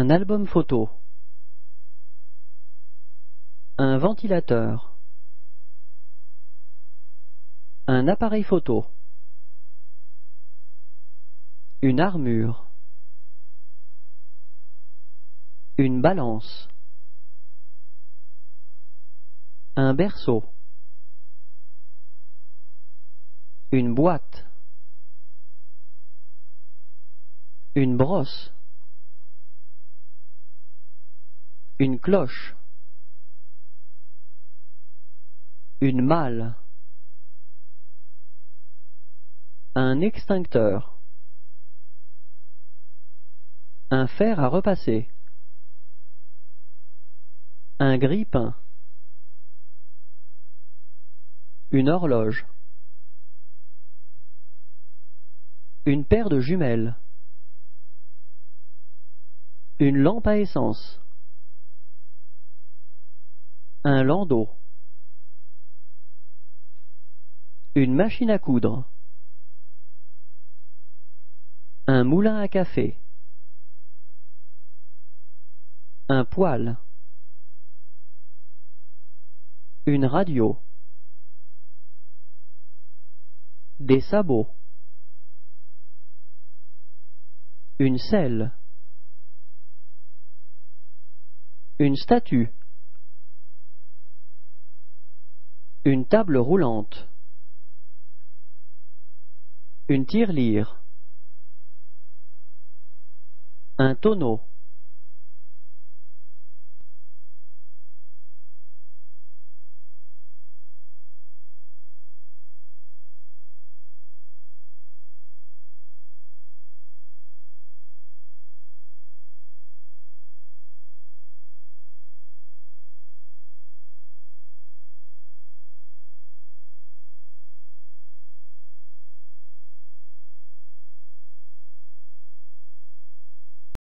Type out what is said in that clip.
Un album photo. Un ventilateur. Un appareil photo. Une armure. Une balance. Un berceau. Une boîte. Une brosse. Une cloche. Une malle. Un extincteur. Un fer à repasser. Un grille-pain. Une horloge. Une paire de jumelles. Une lampe à essence. Un landau. Une machine à coudre. Un moulin à café. Un poêle. Une radio. Des sabots. Une selle. Une statue. Une table roulante. Une tirelire. Un tonneau.